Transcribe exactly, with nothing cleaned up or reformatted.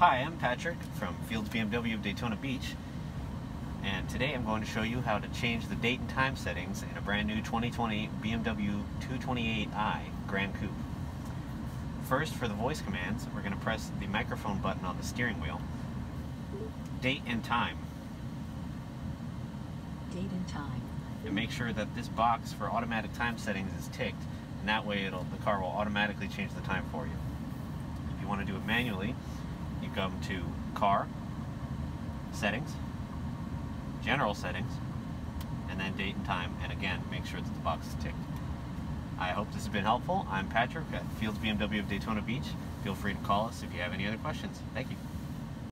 Hi, I'm Patrick from Fields B M W of Daytona Beach, and today I'm going to show you how to change the date and time settings in a brand new twenty twenty B M W two twenty-eight i Grand Coupe. First, for the voice commands, we're going to press the microphone button on the steering wheel. Date and time. Date and time. And make sure that this box for automatic time settings is ticked, and that way it'll the car will automatically change the time for you. If you want to do it manually, you come to Car, Settings, General Settings, and then Date and Time, and again, make sure that the box is ticked. I hope this has been helpful. I'm Patrick at Fields B M W of Daytona Beach. Feel free to call us if you have any other questions. Thank you.